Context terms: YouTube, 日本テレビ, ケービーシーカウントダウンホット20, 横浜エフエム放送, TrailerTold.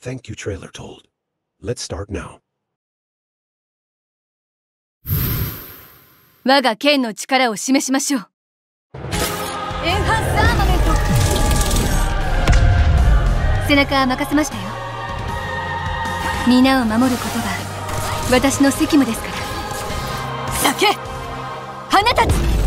Thank you, TrailerTold. Let's start now. 我が剣の力を示しましょう。エンハンスアーマメント。背中は任せましたよ。皆を守ることが私の責務ですから。避け、放たず。